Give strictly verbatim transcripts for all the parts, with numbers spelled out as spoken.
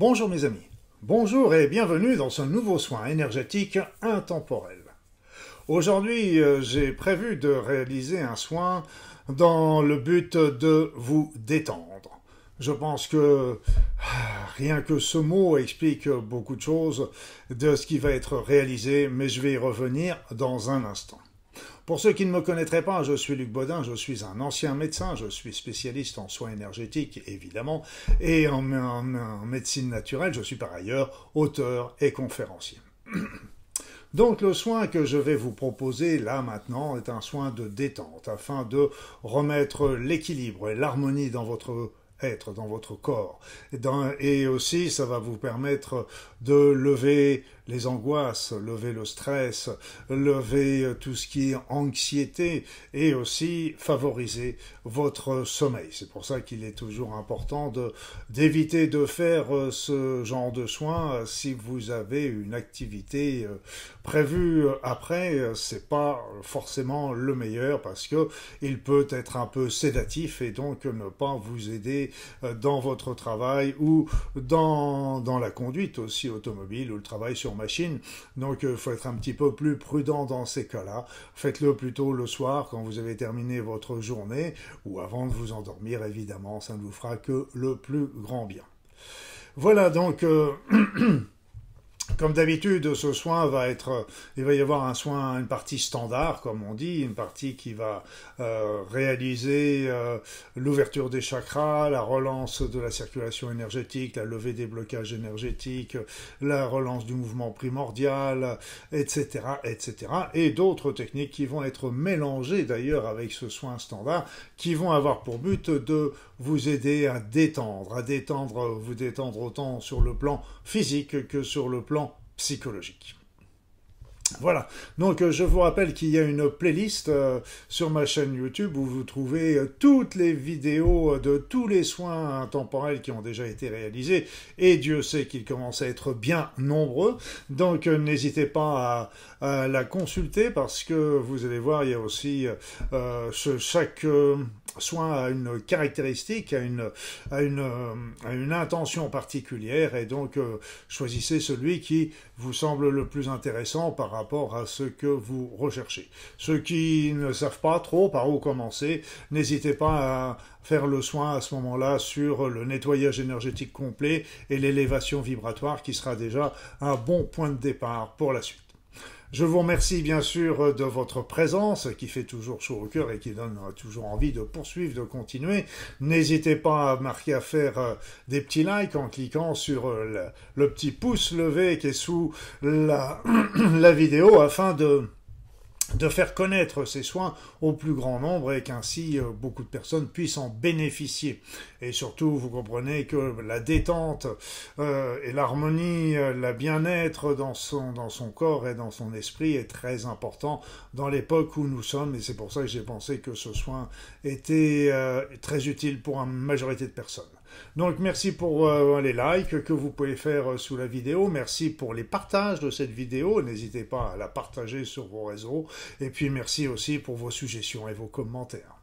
Bonjour mes amis, bonjour et bienvenue dans ce nouveau soin énergétique intemporel. Aujourd'hui, j'ai prévu de réaliser un soin dans le but de vous détendre. Je pense que rien que ce mot explique beaucoup de choses de ce qui va être réalisé, mais je vais y revenir dans un instant. Pour ceux qui ne me connaîtraient pas, je suis Luc Bodin, je suis un ancien médecin, je suis spécialiste en soins énergétiques, évidemment, et en, en, en médecine naturelle, je suis par ailleurs auteur et conférencier. Donc le soin que je vais vous proposer là maintenant est un soin de détente, afin de remettre l'équilibre et l'harmonie dans votre être, dans votre corps, et, dans, et aussi ça va vous permettre de lever les angoisses, lever le stress, lever tout ce qui est anxiété et aussi favoriser votre sommeil. C'est pour ça qu'il est toujours important de d'éviter de faire ce genre de soins si vous avez une activité prévue après. C'est pas forcément le meilleur parce que il peut être un peu sédatif et donc ne pas vous aider dans votre travail ou dans dans la conduite aussi automobile ou le travail sur machine, donc il faut être un petit peu plus prudent dans ces cas-là. Faites-le plutôt le soir quand vous avez terminé votre journée ou avant de vous endormir, évidemment, ça ne vous fera que le plus grand bien. Voilà, donc euh, comme d'habitude, ce soin va être, il va y avoir un soin, une partie standard, comme on dit, une partie qui va euh, réaliser euh, l'ouverture des chakras, la relance de la circulation énergétique, la levée des blocages énergétiques, la relance du mouvement primordial, et cetera, et cetera. Et d'autres techniques qui vont être mélangées d'ailleurs avec ce soin standard, qui vont avoir pour but de vous aider à détendre, à détendre, vous détendre autant sur le plan physique que sur le plan psychologique. Voilà, donc je vous rappelle qu'il y a une playlist euh, sur ma chaîne YouTube où vous trouvez euh, toutes les vidéos de tous les soins intemporels qui ont déjà été réalisés, et Dieu sait qu'ils commencent à être bien nombreux, donc euh, n'hésitez pas à, à la consulter parce que vous allez voir, il y a aussi euh, ce, chaque euh, soin a une caractéristique, a une, a une, euh, a une intention particulière, et donc euh, choisissez celui qui vous semble le plus intéressant par rapport rapport à ce que vous recherchez. Ceux qui ne savent pas trop par où commencer, n'hésitez pas à faire le soin à ce moment-là sur le nettoyage énergétique complet et l'élévation vibratoire qui sera déjà un bon point de départ pour la suite. Je vous remercie bien sûr de votre présence qui fait toujours chaud au cœur et qui donne toujours envie de poursuivre, de continuer. N'hésitez pas à marquer, à faire des petits likes en cliquant sur le, le petit pouce levé qui est sous la, la vidéo afin de... de faire connaître ces soins au plus grand nombre et qu'ainsi beaucoup de personnes puissent en bénéficier. Et surtout, vous comprenez que la détente euh, et l'harmonie, euh, le bien-être dans son, dans son corps et dans son esprit est très important dans l'époque où nous sommes, et c'est pour ça que j'ai pensé que ce soin était euh, très utile pour une majorité de personnes. Donc merci pour euh, les likes que vous pouvez faire euh, sous la vidéo, merci pour les partages de cette vidéo, n'hésitez pas à la partager sur vos réseaux, et puis merci aussi pour vos suggestions et vos commentaires.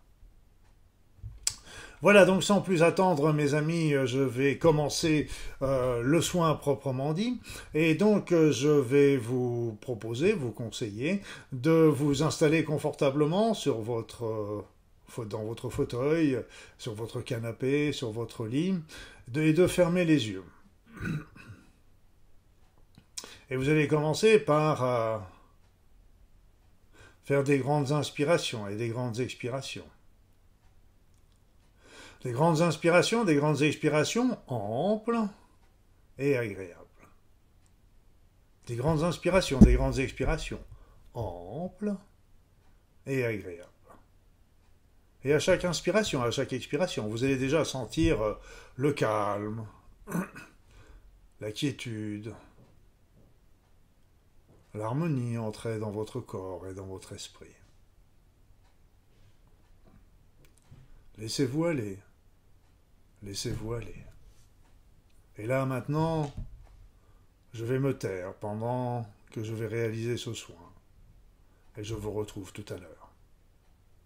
Voilà, donc sans plus attendre mes amis, je vais commencer euh, le soin proprement dit, et donc euh, je vais vous proposer, vous conseiller de vous installer confortablement sur votre... Euh, dans votre fauteuil, sur votre canapé, sur votre lit, et de fermer les yeux. Et vous allez commencer par euh, faire des grandes inspirations et des grandes expirations. Des grandes inspirations, des grandes expirations amples et agréables. Des grandes inspirations, des grandes expirations amples et agréables. Et à chaque inspiration, à chaque expiration, vous allez déjà sentir le calme, la quiétude, l'harmonie entrer dans votre corps et dans votre esprit. Laissez-vous aller, laissez-vous aller. Et là maintenant, je vais me taire pendant que je vais réaliser ce soin. Et je vous retrouve tout à l'heure.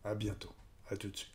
À bientôt. À tout de suite.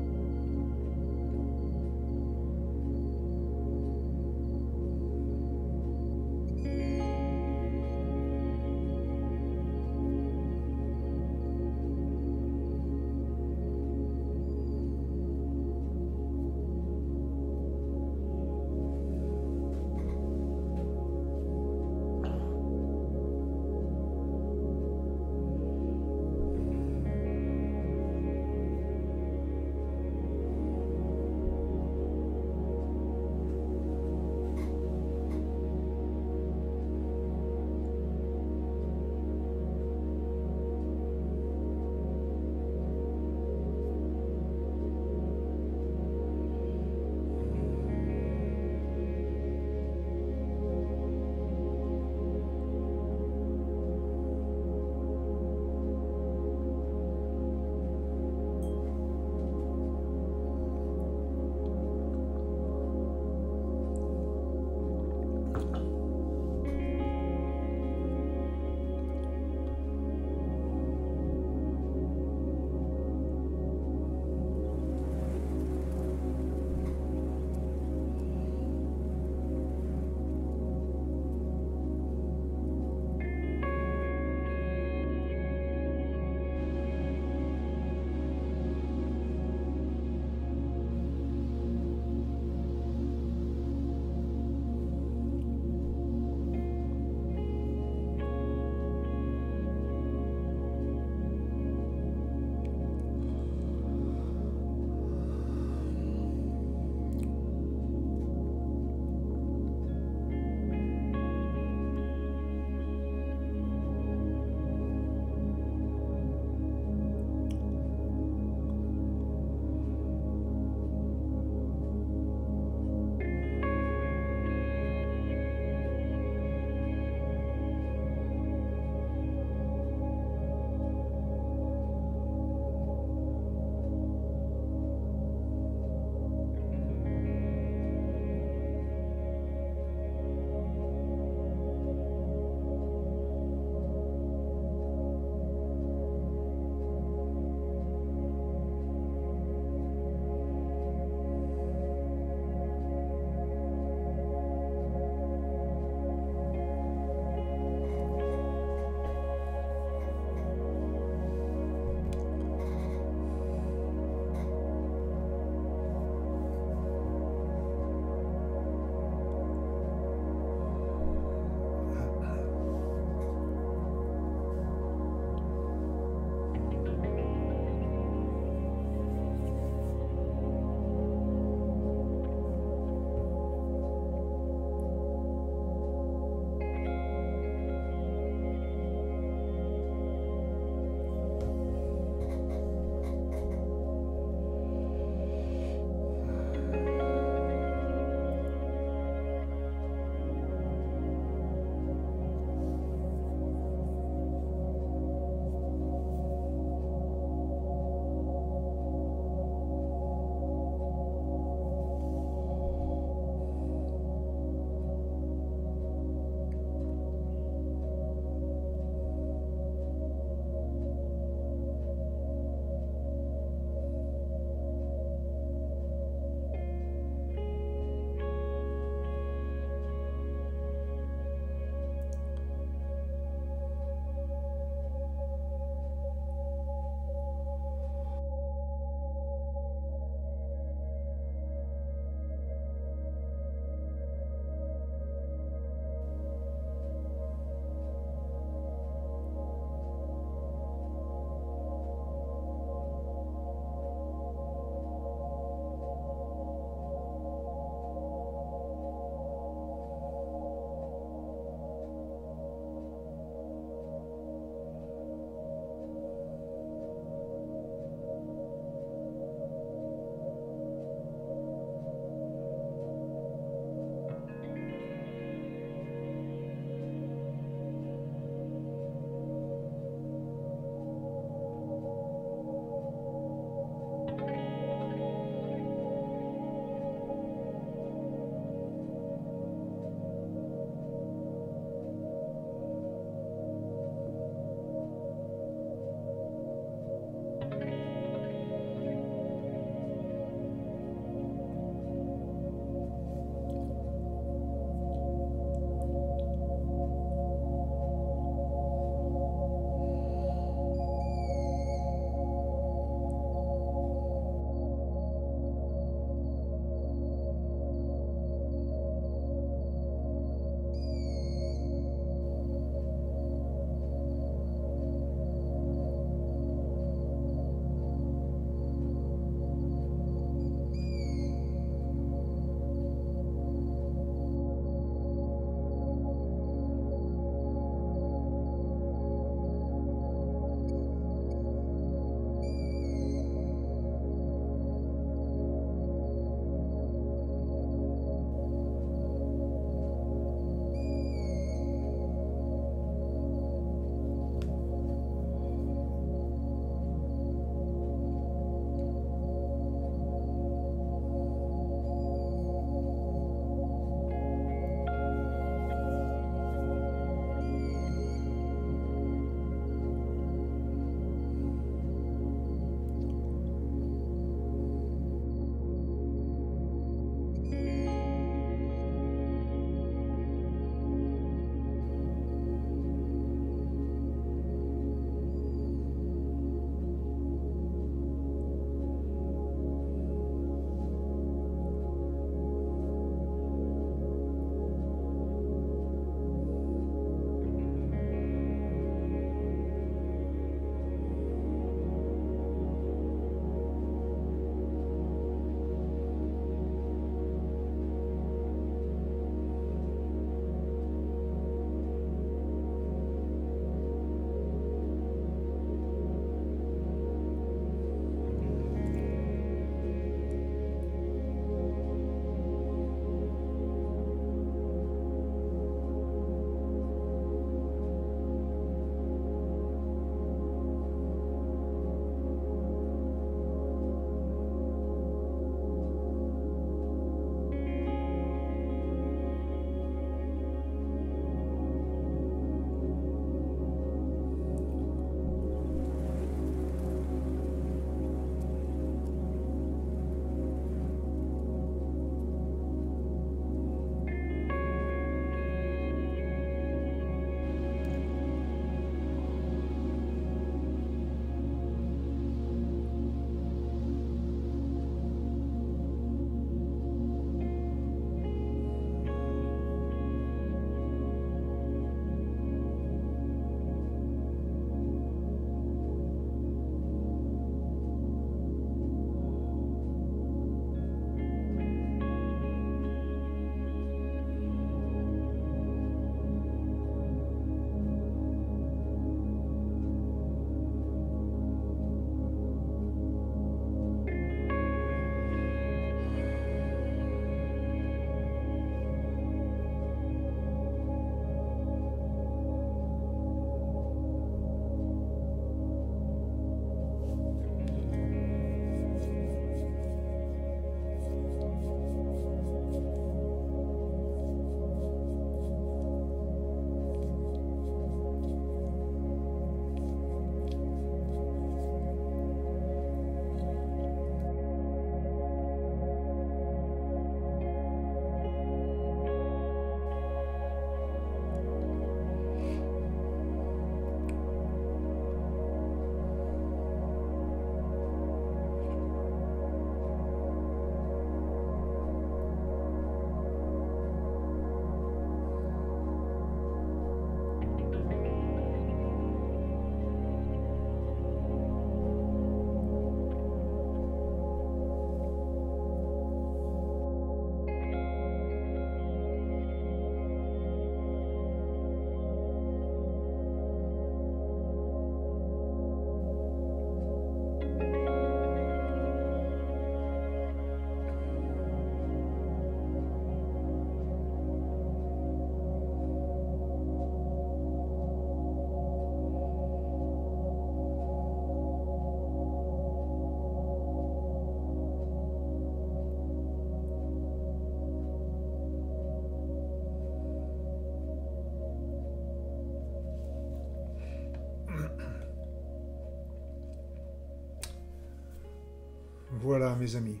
Voilà mes amis,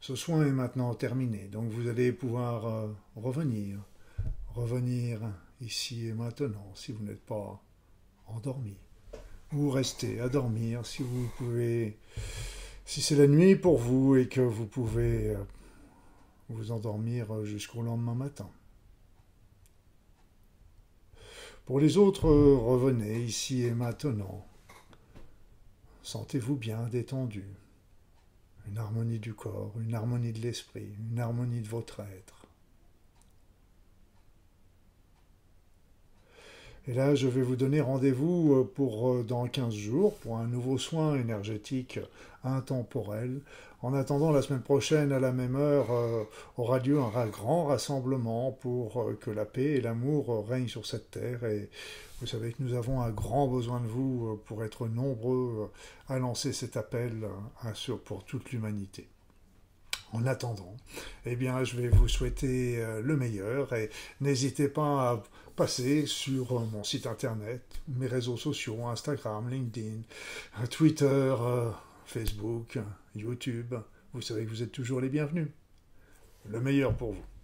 ce soin est maintenant terminé, donc vous allez pouvoir euh, revenir, revenir ici et maintenant si vous n'êtes pas endormi, ou rester à dormir si vous pouvez, si c'est la nuit pour vous et que vous pouvez euh, vous endormir jusqu'au lendemain matin. Pour les autres, revenez ici et maintenant. Sentez-vous bien détendu. Une harmonie du corps, une harmonie de l'esprit, une harmonie de votre être. Et là, je vais vous donner rendez-vous pour dans quinze jours pour un nouveau soin énergétique intemporel. En attendant, la semaine prochaine, à la même heure, euh, aura lieu un grand rassemblement pour euh, que la paix et l'amour règnent sur cette terre. Et vous savez que nous avons un grand besoin de vous euh, pour être nombreux euh, à lancer cet appel euh, sur, pour toute l'humanité. En attendant, eh bien, je vais vous souhaiter euh, le meilleur et n'hésitez pas à passer sur euh, mon site internet, mes réseaux sociaux, Instagram, LinkedIn, Twitter, euh, Facebook, YouTube, vous savez que vous êtes toujours les bienvenus. Le meilleur pour vous.